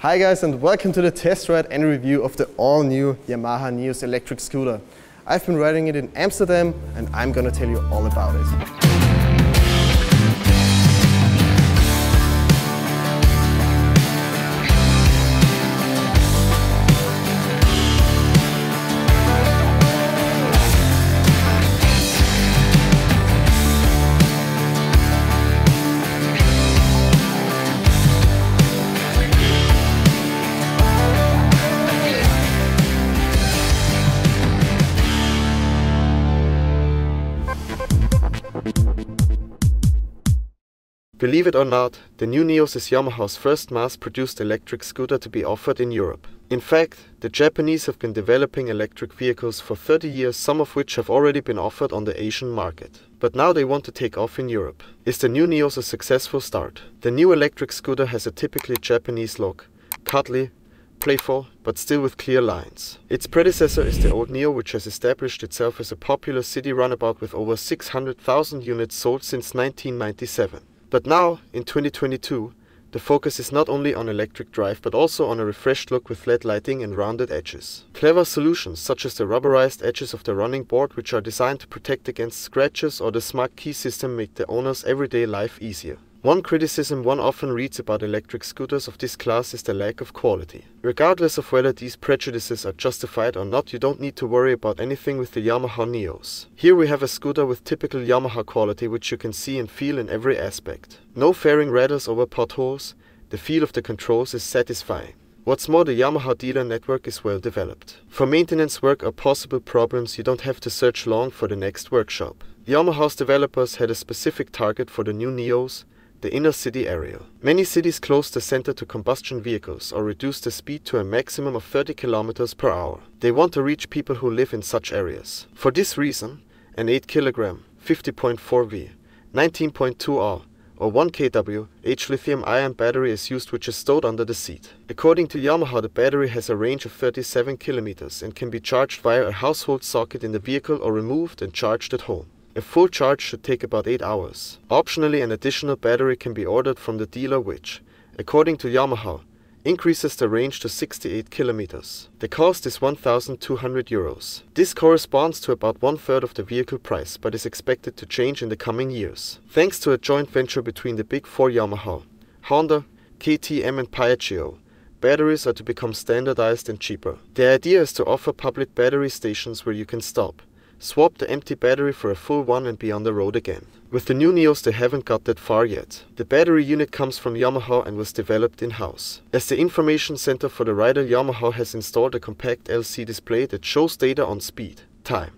Hi guys, and welcome to the test ride and review of the all-new Yamaha NEO's electric scooter. I've been riding it in Amsterdam and I'm gonna tell you all about it. Believe it or not, the new NEO's is Yamaha's first mass-produced electric scooter to be offered in Europe. In fact, the Japanese have been developing electric vehicles for 30 years, some of which have already been offered on the Asian market. But now they want to take off in Europe. Is the new NEO's a successful start? The new electric scooter has a typically Japanese look, cuddly, playful, but still with clear lines. Its predecessor is the old NEO, which has established itself as a popular city runabout with over 600,000 units sold since 1997. But now, in 2022, the focus is not only on electric drive but also on a refreshed look with LED lighting and rounded edges. Clever solutions such as the rubberized edges of the running board, which are designed to protect against scratches, or the smart key system make the owner's everyday life easier. One criticism one often reads about electric scooters of this class is the lack of quality. Regardless of whether these prejudices are justified or not, you don't need to worry about anything with the Yamaha NEO's. Here we have a scooter with typical Yamaha quality, which you can see and feel in every aspect. No fairing rattles over potholes, the feel of the controls is satisfying. What's more, the Yamaha dealer network is well developed. For maintenance work or possible problems, you don't have to search long for the next workshop. Yamaha's developers had a specific target for the new NEO's: the inner city area. Many cities close the center to combustion vehicles or reduce the speed to a maximum of 30 km/h. They want to reach people who live in such areas. For this reason, an 8 kg, 50.4 V, 19.2 R or 1 kW H lithium-ion battery is used, which is stowed under the seat. According to Yamaha, the battery has a range of 37 km and can be charged via a household socket in the vehicle or removed and charged at home. A full charge should take about 8 hours. Optionally, an additional battery can be ordered from the dealer which, according to Yamaha, increases the range to 68 kilometers. The cost is 1,200 euros. This corresponds to about 1/3 of the vehicle price, but is expected to change in the coming years. Thanks to a joint venture between the big four Yamaha, Honda, KTM and Piaggio, batteries are to become standardized and cheaper. The idea is to offer public battery stations where you can stop, swap the empty battery for a full one and be on the road again. With the new NEO's, they haven't got that far yet. The battery unit comes from Yamaha and was developed in-house. As the information center for the rider, Yamaha has installed a compact LCD display that shows data on speed, time,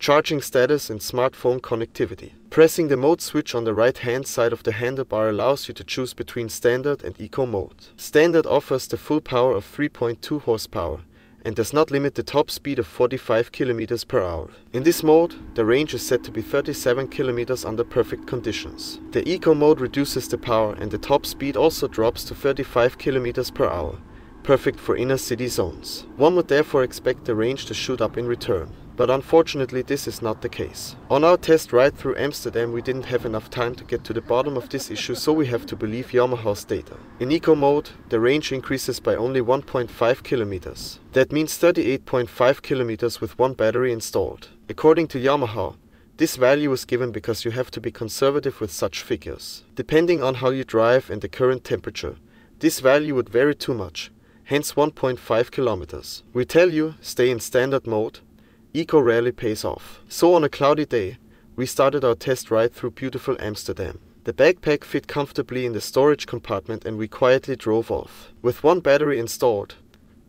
charging status and smartphone connectivity. Pressing the mode switch on the right-hand side of the handlebar allows you to choose between standard and eco mode. Standard offers the full power of 3.2 horsepower and does not limit the top speed of 45 km/h. In this mode, the range is set to be 37 km under perfect conditions. The Eco mode reduces the power and the top speed also drops to 35 km/h, perfect for inner city zones. One would therefore expect the range to shoot up in return, but unfortunately this is not the case. On our test ride through Amsterdam, we didn't have enough time to get to the bottom of this issue, so we have to believe Yamaha's data. In Eco mode, the range increases by only 1.5 km. That means 38.5 km with one battery installed. According to Yamaha, this value was given because you have to be conservative with such figures. Depending on how you drive and the current temperature, this value would vary too much, hence 1.5 km. We tell you, stay in standard mode. Eco rarely pays off. So on a cloudy day, we started our test ride through beautiful Amsterdam. The backpack fit comfortably in the storage compartment and we quietly drove off. With one battery installed,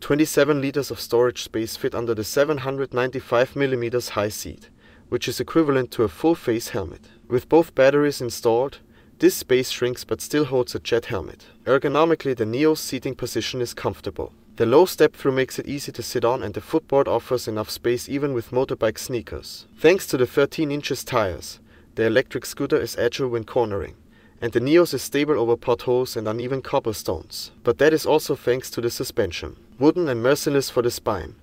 27 liters of storage space fit under the 795 mm high seat, which is equivalent to a full-face helmet. With both batteries installed, this space shrinks but still holds a jet helmet. Ergonomically, the NEO's seating position is comfortable. The low step-through makes it easy to sit on and the footboard offers enough space even with motorbike sneakers. Thanks to the 13-inch tires, the electric scooter is agile when cornering, and the NEO's is stable over potholes and uneven cobblestones. But that is also thanks to the suspension. Wooden and merciless for the spine.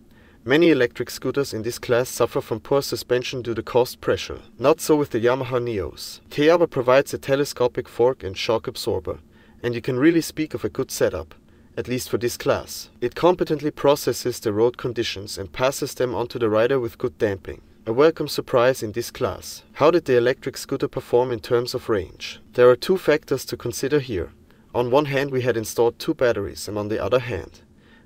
Many electric scooters in this class suffer from poor suspension due to cost pressure. Not so with the Yamaha NEO's. Piaggio provides a telescopic fork and shock absorber, and you can really speak of a good setup, at least for this class. It competently processes the road conditions and passes them on to the rider with good damping. A welcome surprise in this class. How did the electric scooter perform in terms of range? There are two factors to consider here. On one hand, we had installed two batteries, and on the other hand,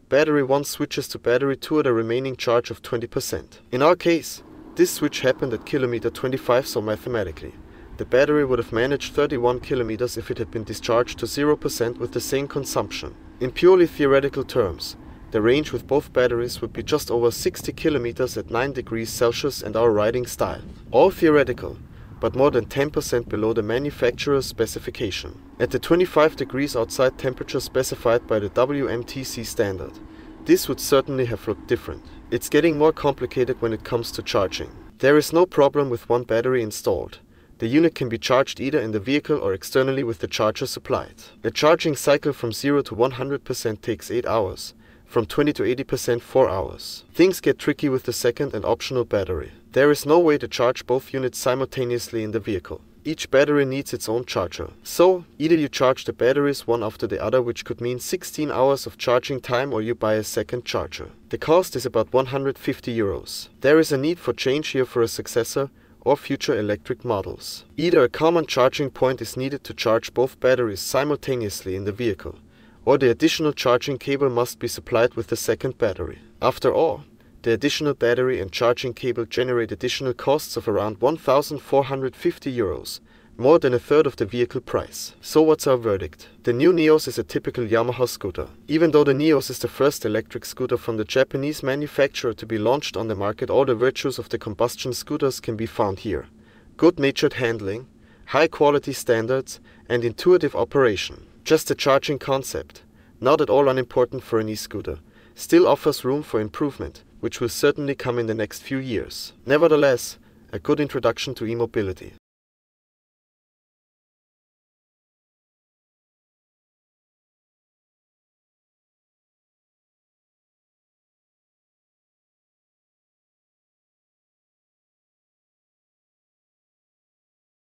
battery 1 switches to battery 2 at a remaining charge of 20%. In our case, this switch happened at kilometer 25, so mathematically, the battery would have managed 31 kilometers if it had been discharged to 0% with the same consumption. In purely theoretical terms, the range with both batteries would be just over 60 kilometers at 9 degrees Celsius and our riding style. All theoretical, but more than 10% below the manufacturer's specification. At the 25 degrees outside temperature specified by the WMTC standard, this would certainly have looked different. It's getting more complicated when it comes to charging. There is no problem with one battery installed. The unit can be charged either in the vehicle or externally with the charger supplied. A charging cycle from 0 to 100% takes 8 hours. From 20 to 80% 4 hours. Things get tricky with the second and optional battery. There is no way to charge both units simultaneously in the vehicle. Each battery needs its own charger. So, either you charge the batteries one after the other, which could mean 16 hours of charging time, or you buy a second charger. The cost is about 150 euros. There is a need for change here for a successor or future electric models. Either a common charging point is needed to charge both batteries simultaneously in the vehicle, or the additional charging cable must be supplied with the second battery. After all, the additional battery and charging cable generate additional costs of around 1,450 euros, more than a third of the vehicle price. So what's our verdict? The new NEO's is a typical Yamaha scooter. Even though the NEO's is the first electric scooter from the Japanese manufacturer to be launched on the market, all the virtues of the combustion scooters can be found here. Good-natured handling, high-quality standards, and intuitive operation. Just the charging concept, not at all unimportant for an e-scooter, still offers room for improvement, which will certainly come in the next few years. Nevertheless, a good introduction to e-mobility.